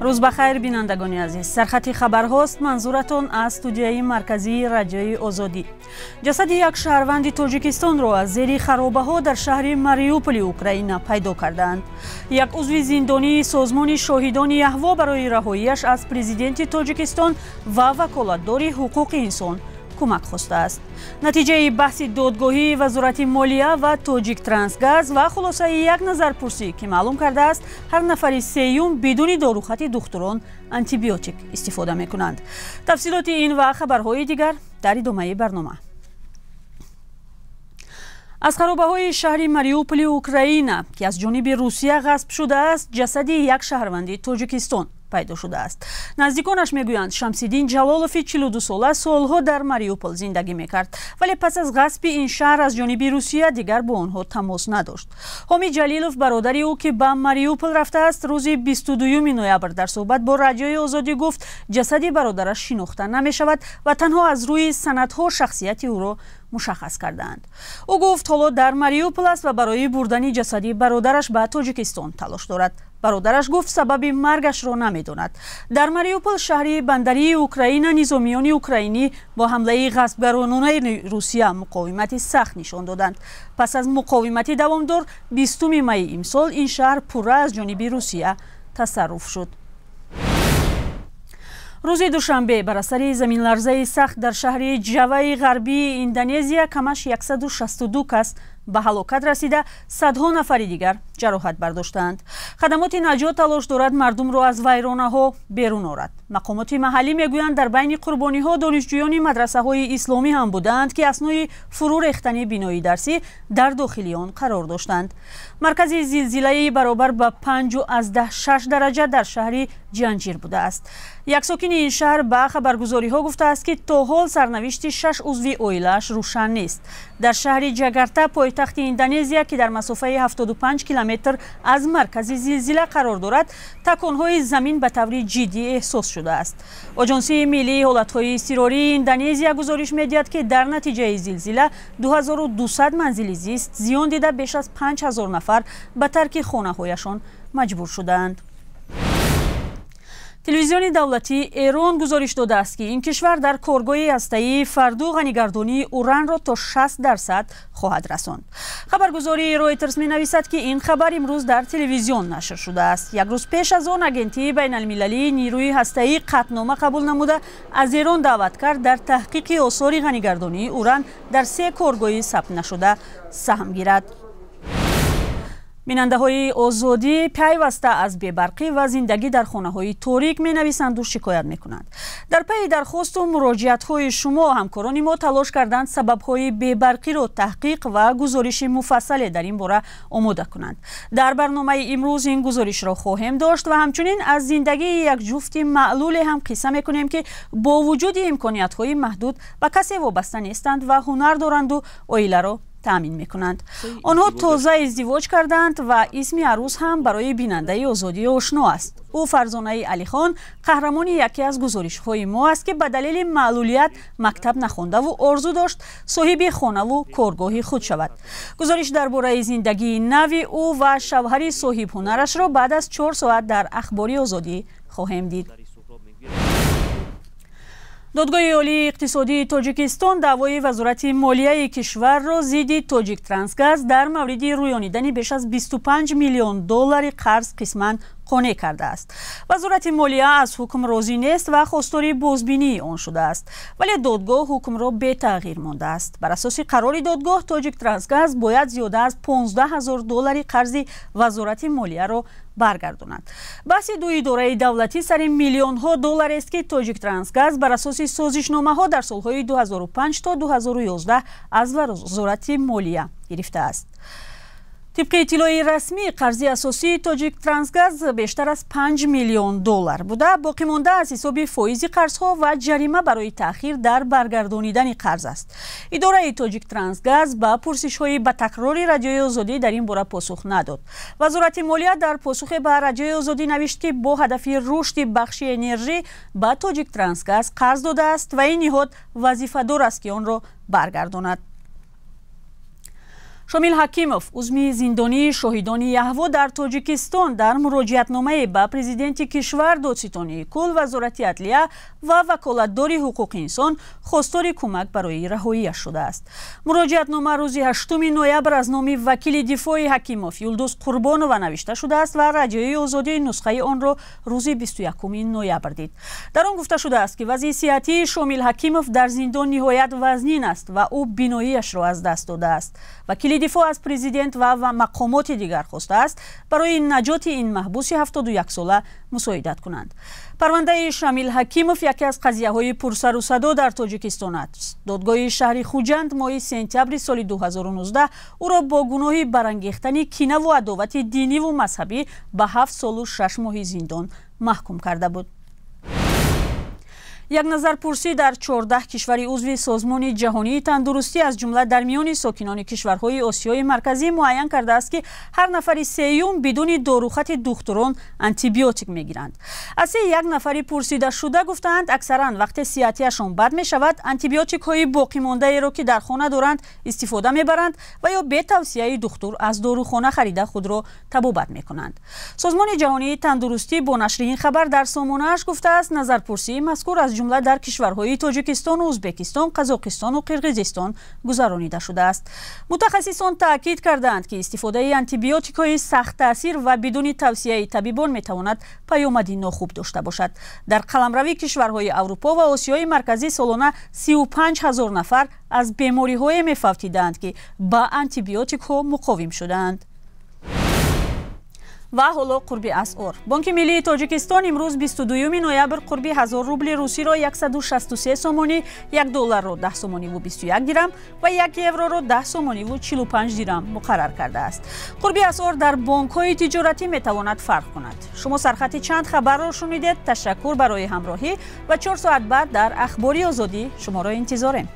روز بخیر بینندگان عزیز، سرخط خبرهاست. منظورتان از استودیوی مرکزی رادیوی آزادی. جسد یک شهروند تاجیکستان را از زیر خرابه ها در شهر ماریوپول اوکراین پیدا کردند. یک عضو زندانی سازمان شاهدان یهوا برای رهاییش از پرزیدنت تاجیکستان و وکالتدار حقوق انسان کمک خواسته است. نتیجه بحث دادگاهی وزارت مالیه و تاجیک ترانسگاز و خلاصه یک نظرپرسی که معلوم کرده است هر نفر سیوم بدون داروخط دکتران آنتی بیوتیک استفاده میکنند. تفصیلات این و خبرهای دیگر در ادامه برنامه. از خرابه های شهر ماریوپول اوکراین که از جانب روسیه غصب شده است جسد یک شهروند تاجیکستان پیدا شده است. نزدیکانش میگویند شمس الدین جلالوف 42 ساله سالها در ماریوپول زندگی میکرد، ولی پس از غصب این شهر از جانب روسیه دیگر با آنها تماس نداشت. حامی جلیلوف برادر او که به ماریوپول رفته است روز 22 نوامبر در صحبت با رادیوی آزادی گفت جسد برادرش شناخته نمیشود و تنها از روی سندها شخصیت او را مشخص کردند. او گفت حالا در ماریوپول است و برای بردن جسد برادرش به تاجیکستان تلاش دارد. برادرش گفت سبب مرگش را نمیداند. در ماریوپول شهری بندری اوکراین نظامیان اوکراینی با حمله غصبگرانه روسیه مقاومت سخت نشان دادند. پس از مقاومت دوامدار 20 می امسال این شهر پوره از جانب روسیه تصرف شد. روز دوشنبه بر اثر زمین لرزه سخت در شهر جاوای غربی اندونزیا کمش 162 کس به هلاکت رسیده، صدها نفر دیگر جراحت برداشتند. خدمات نجات تلاش دارد مردم را از ویرانه ها بیرون آورد. مقامات محلی میگویند در بین قربانی ها دانشجویان مدرسه های اسلامی هم بودند که اثنای فرو ریختن بینای درسی در داخل آن قرار داشتند. مرکز زلزله برابر به 5.6 درجه در شهر جنجیر بوده است. یک ساکن این شهر به خبرگزاری ها گفته است که تا حال سرنوشت 6 عضو اویلش روشن نیست. در شهر جاکارتا پایتخت اندونزیا که در مسافه 75 کیلومتر از مرکز زلزله قرار دارد، تکان‌های زمین به طور جدی احساس شده است. آژانس ملی حالت‌های اضطراری اندونزیا گزارش می‌دهد که در نتیجه زلزله 2200 منزل زیست زیان دیده بیش از 5000 نفر به ترک خانه‌هایشان مجبور شدند. تلویزیون دولتی ایران گزارش داده است که این کشور در کارگاه هسته‌ای فردو غنیگردانی اوران را تا 60% خواهد رساند. خبرگزاری رویترز می‌نویسد که این خبر امروز در تلویزیون نشر شده است. یک روز پیش از آن آژانسی بین‌المللی نیروی هسته‌ای قطعنامه قبول نموده از ایران دعوت کرد در تحقیق آثار غنیگردانی اوران در 3 کارگاه ثبت نشده سهم گیرد. بیننده های آزادی پیوسته از بی‌برقی و زندگی در خانه های تاریک می نویسند و شکایت می کنند. در پی درخواست و مراجعت های شما همکاران ما تلاش کردند سبب های بی‌برقی را تحقیق و گزارش مفصل در این باره آماده کنند. در برنامه امروز این گزارش را خواهیم داشت و همچنین از زندگی یک جفت معلول هم قصه می کنیم که با وجود امکانات های محدود به کسی وابسته نیستند و هنر دارند و عائله را تامین میکنند. آنها تازه ازدواج کردند و اسم عروس هم برای بیننده آزادی آشنا است. او فرزانه علی خان قهرمانی یکی از گزارش‌های ما است که به دلیل معلولیت مکتب نخوانده و آرزو داشت صاحب خانه و کارگاه خود شود. گزارش درباره زندگی نوی او و شوهر صاحب هنرش را بعد از 4 ساعت در اخبار آزادی خواهیم دید. دادگاه عالی اقتصادی تاجیکستان دعوای وزارت مالیه کشور را ضد تاجیک ترانسگاز در مورد رویانیدن بیش از 25 میلیون دلار قرض قسماً قانع کرده است. وزارت مالیه از حکم راضی نیست و خواستار بازبینی آن شده است، ولی دادگاه حکم را به تغییر مانده است. بر اساس قرار دادگاه تاجیک ترانسگاز باید زیاده از 15000 دلار قرض وزارت مالیه را برگرداند. بحث دو اداره دولتی سر میلیون ها دلار است که تاجیک ترانسگاز بر اساس سازشنامه ها در سالهای 2005 تا 2011 از وزارت مالیه گرفته است. طبق اطلاعی رسمی قرض اساسی تاجیک ترانسگاز بیشتر از 5 میلیون دلار بوده، باقی مانده از حساب فایز قرضها و جریمه برای تأخیر در برگردانیدن قرض است. اداره تاجیک ترانسگاز به پرسش‌های به تکرار رادیوی آزادی در این باره پاسخ نداد. وزارت مالیه در پاسخ به رادیوی آزادی نوشت که با هدف رشد بخش انرژی به تاجیک ترانسگاز قرض داده است و این نهاد وظیفه‌دار است که آن را برگرداند. شامیل حکیموف عضو زندانی شهیدان یهو در تاجیکستان در مراجعتنامه به پرزیدنت کشور، دادستانی کل، وزارت عدلیه و وکالتدار حقوق انسان خواستار کمک برای رهایی‌اش شده است. مراجعتنامه روز 8 نوامبر از نام وکیل دفاعی حکیموف یلدوز قربانووا نوشته شده است و رجای آزادی نسخه آن را روز 21 نوامبر دید. در آن گفته شده است که وضع صحتی شامیل حکیموف در زندان نهایت وزنین است و او بینایی‌اش را از دست داده است. وکیل دفاع از پرزیدنت و مقامات دیگر خواسته است برای نجات این محبوس 71 ساله مساعدت کنند. پرونده شامیل حکیموف یکی از قضیه های پرسر و صدا در تاجیکستان است. دادگاه شهری خوجند ماه سپتامبر سال 2019 او را با گناه برانگیختن کینه و عداوت دینی و مذهبی به 7 سال و 6 ماه زندان محکوم کرده بود. یک نظرپرسی در 14 کشور عضو سازمان جهانی تندرستی از جمله در میان ساکنان کشورهای آسیای مرکزی معین کرده است که هر نفر سیوم بدون داروخط دکتران آنتی بیوتیک میگیرند. از یک نفر پرسیده شده گفتند اکثرا وقت صحتیشان بد می شود آنتی بیوتیک های باقی مانده ای را که در خانه دارند استفاده میبرند و یا به توصیه دکتر از داروخانه خریده خود را طبابت میکنند. سازمان جهانی تندرستی با نشر این خبر در سامانه اش گفته است نظرپرسی مذکور از جمله در کشورهای تاجیکستان، ازبکستان، قزاقستان و قرقیزستان گذرانیده شده است. متخصصان تاکید کردند که استفاده آنتی بیوتیک های سخت تاثیر و بدون توصیه طبیبان می تواند پیامدی ناخوب داشته باشد. در قلمروی کشورهای اروپا و آسیای مرکزی سالانه 35000 نفر از بیماری های می فوتیدند که با آنتی بیوتیک ها مقاوم شدند. و حالا قربی اسعار. بانک ملی تاجیکستان امروز 22 نوامبر قربی 1000 روبل روسی را 163 سومونی، 1 دلار را 10 سومونی و 21 درم و 1 یورو را 10 سومونی و 45 درم مقرر کرده است. قربی اسعار در بانک‌های تجارتی می‌تواند فرق کند. شما سرخط چند خبر را شنیدید. تشکر برای همراهی و 4 ساعت بعد در اخباری آزادی شما را انتظاریم.